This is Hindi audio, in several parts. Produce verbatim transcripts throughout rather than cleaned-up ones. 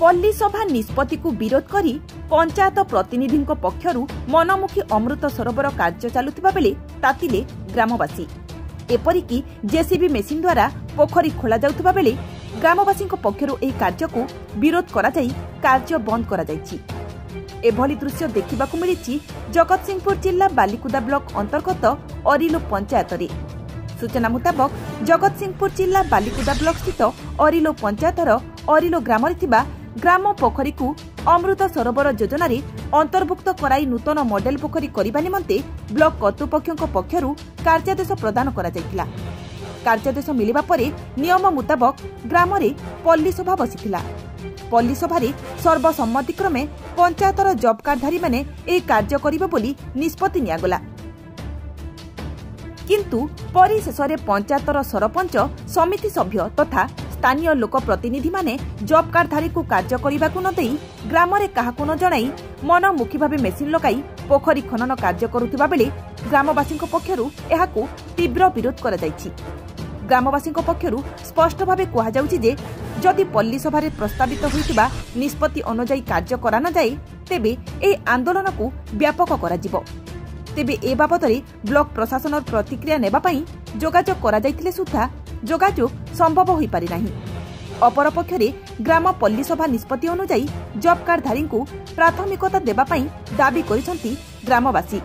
पल्ली सभा निष्पत्ति को विरोध करी पंचायत प्रतिनिधि पक्षरु मनमुखी अमृत सरोवर कार्य चलुवा बेले तातिले ग्रामवासी एपरिकी जेसीबी मेसीन द्वारा पोखरी खोल जाउतबा बेले ग्रामवासी पक्षरु एही कार्य को विरोध करा जाई कार्य बंद करा जाईछि। एभली दृश्य देखा मिली जगत सिंहपुर जिला बालिकुदा ब्लॉक अंतर्गत अरिलो पंचायत रे। सूचना मुताबक जगत सिंहपुर जिला बालिकुदा ब्लॉक स्थित अरिलो पंचायतर अरिलो ग्राम ग्राम पोखरी को अमृत सरोवर योजना रे अंतर्भुक्त कराई नूतन मॉडल पोखरी करने निमंते ब्लॉक कर्तृपक्ष पक्षर कार्यादेश प्रदान करा जायतिला। कार्यादेश मिलिबा परे नियम मुताबक ग्राम रे पल्ली सभा बसितिला। पल्ली सभा रे सर्वसम्मतिक्रमे पंचायतर जॉब कार्डधारी माने ए कार्य करिवे बोली निष्पत्ति नियागला, किंतु परिशेषरे पंचायतर सरपंच समिति सभ्य तथा स्थानीय लोक प्रतिनिधि माने जॉब कार्डधारी को कार्य करने न दे ग्राम रे काहाकु न जणाई मनमुखी भाव मेसीन लगाई पोखरी खनन कार्य करुवा बेले ग्रामवासी पक्षर एहाकु तीव्र विरोध करा जायछि। ग्रामवासी पक्षर स्पष्ट भाव कहा जाउछि जे जदि पल्ली सभा प्रस्तावित होइतिबा निष्पत्ति अनुयायी कार्य करा न जाय तेबे ए आंदोलन को व्यापक करा जिवो। तेबे ए बाबतरे ब्लॉक प्रशासन प्रतिक्रिया नेबा पई जोगाजोग करा जायतिले सुद्धा जोगाजोग संभव होई पारि नाही। अपरपक्षरे ग्राम पल्ली सभा निष्पत्ति अनुयायी जॉब कार्डधारी को प्राथमिकता देबा पई दाबी करिसंती ग्रामवासी।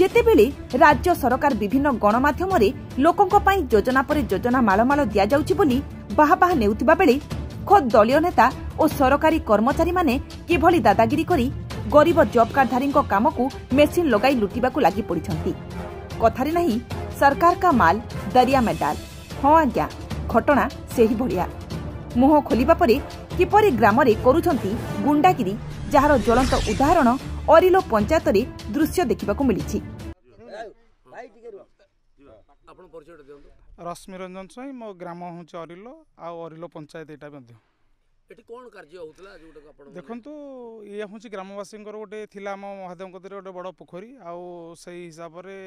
जेतेबेले राज्य सरकार विभिन्न गणमाध्यम रे लोकंक पई योजना पर योजना मालमाल दिया जाउछि बोली बाहाबाहा नेउतिबा बेले खोद दलीय नेता और सरकारी कर्मचारी माने केभली दादागिरी करी गरीब जॉब कार्डधारी काम को मेसीन लगाई लुटिबा को लागि पड़िछंती। कथारे नहीं सरकार का माल दरिया में डाल। हाँ आज्ञा घटना सही भलिया मुह खोलिबा परे किपरि ग्राम रे करूछंती गुंडागिरी जार ज्वलंत उदाहरण अरिलो पंचायत रे दृश्य देखा मिली। रश्मि रंजन साई मो ग्राम हूँ अरिलो आ अरिलो पंचायत एटा बंधु एटी कोन कार्य होतला जोटा आपण देखंतु ये हूँ ग्रामवासी गोटे थी आम महादेव गोटे बड़ पोखरी आई हिसाब रे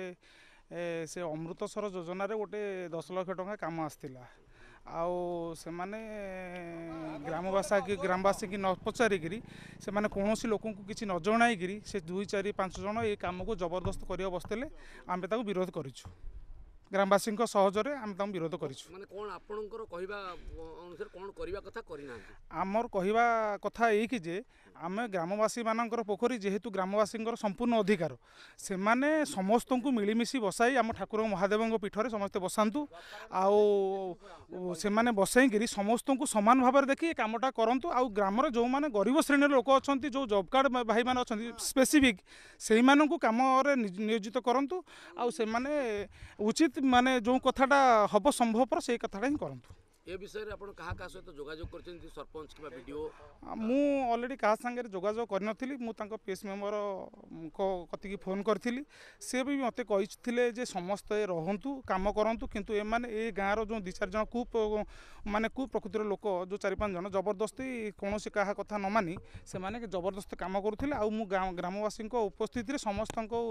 से अमृतसर योजना रे गोटे दस लाख टका काम आसला आउ से माने ग्रामवासी की ग्रामवासी की न पचारिकी से माने कौनसी लोक किसी न जणाईकि से दुई चार पांच जन ये काम को जबरदस्त करवा बसते आम विरोध करूँ ग्रामवासी सहजरे आम तम विरोध करिछु। माने कोन आपनकर कहिबा अनुसार कोन करिबा कथा करिना हमर कहिबा कथा एई कि जे आमे ग्रामवासी मानकर पोखरी जेहेतु ग्रामवासी संपूर्ण अधिकार से माने समस्त को मिलीमिशी बसाई आम ठाकुर महादेवों पीठरे समस्त बसातु आउ से माने बसईकि समस्त को सामान भाव में देखिए कामटा करूँ। आ ग्रामर जो मैंने गरीब श्रेणी लोक अच्छा जो जॉब कार्ड भाई मैंने अच्छा स्पेसिफिक से कम नियोजित करूँ आउ से उचित माने जो कथाटा हम संभवपर से कथाटा हिं करूँ। ये विषय में आपन कहा का सहित जोगाजोग करछन सरपंच किबा वीडियो मु ऑलरेडी का संगे जोगाजोग करनथिली मु तांको पीएस मेंबर को कति फोन करथिली से भी मते कहिथिले जे समस्त रहंतु काम करंतु किंतु ए माने ए गाँव रो जो दि चार जन कूप माने कूप प्रकृतिर लोक जो चार पांच जन जबरदस्ती कोनोसी कहा कथा न मानी से माने जबरदस्त काम करथिले आ मु ग्रामवासी को उपस्थिति रे समस्त को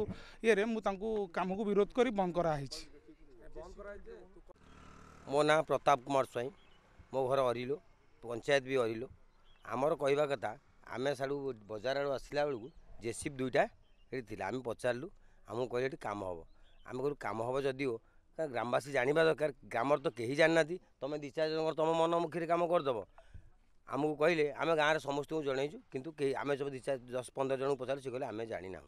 ये रे मु तांको काम को विरोध करी बंद करा हिछि। मो ना प्रताप कुमार स्वाई मो घर अरिलो पंचायत भी अरिलो आमर कहवा कथा आम साढ़ू बजार आड़ आसला बेलू जेसीप दुईटा ये आम पचारू आमको कहले ये कम हम आम कहूँ कम हम जदिओ ग्रामवासी जाना दरकार ग्रामर तो कहीं जाना तुम दी चार जन तुम मनमुखी कम करदेव आमको कहले आम गाँव समस्त को जनईचु कि आम सब दी चार दस पंद्रह जन पचारू से कहले आम जाना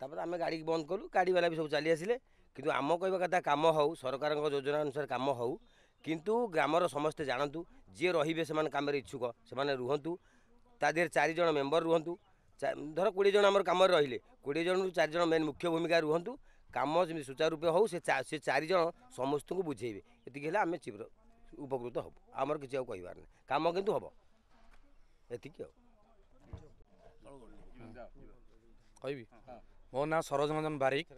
तापर आम गाड़ी बंद कलु गाड़ी वाला भी सब चली आसिले किंतु आम कहवा कथा कम हूँ सरकार योजना अनुसार कम हूँ किंतु ग्रामर समस्ते जानतु जी रे से कम इच्छुक से रुहतु ता देर चार जन मेम्बर रुहतु धर कोड़े जन आम कम रे कोड़े जन चार जन मेन मुख्य भूमिका रुहतु कम सुचारू रूपे हूँ से चार जन समस्त को बुझेबे ये आम उपकृत हूँ आमर किसी कहबार ना कम कितु हम एति कह मो ना सरोज रंजन बारिक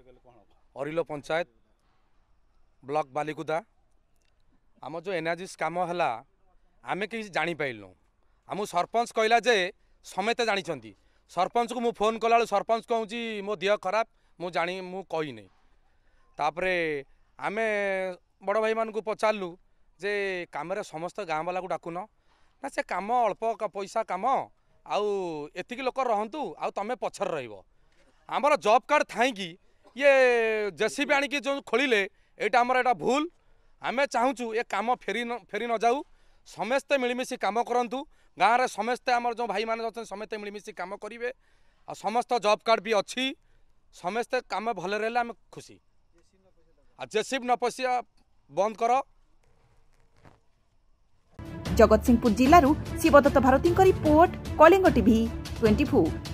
अरिलो पंचायत ब्लॉक बालिकुदा आम जो एनआरजीएस काम है आम कि जापारू आम सरपंच कहला जे समेत जानी सरपंच को मु फोन कला सरपंच कहूँ मो देह खराब मु जानी मु कहीने तापरे आम बड़ भाई मानू पचारू जे कम समस्त गाँव वाला को डाकुन ना से कम अल्प का पैसा कम आती लोक रुँ आम पछर रमर जॉब कार्ड थी ये जेसीबी आणिक जो खोलिले यहाँ आमर एटा भूल आम चाहूँ ये कम फेरी न फेरी न जाऊ समस्ते मिलमिशी कम करूँ गाँव में समस्ते आम जो भाई मैंने अच्छा समस्ते मिलमिशी कम करेंगे आ समस्त जॉब कार्ड भी अच्छी समस्ते कम भले रहे आम खुशी आ जेसीबी न पशिया बंद कर। जगत सिंहपुर जिलूर Shivdatt Bharti report Kalinga TV twenty four.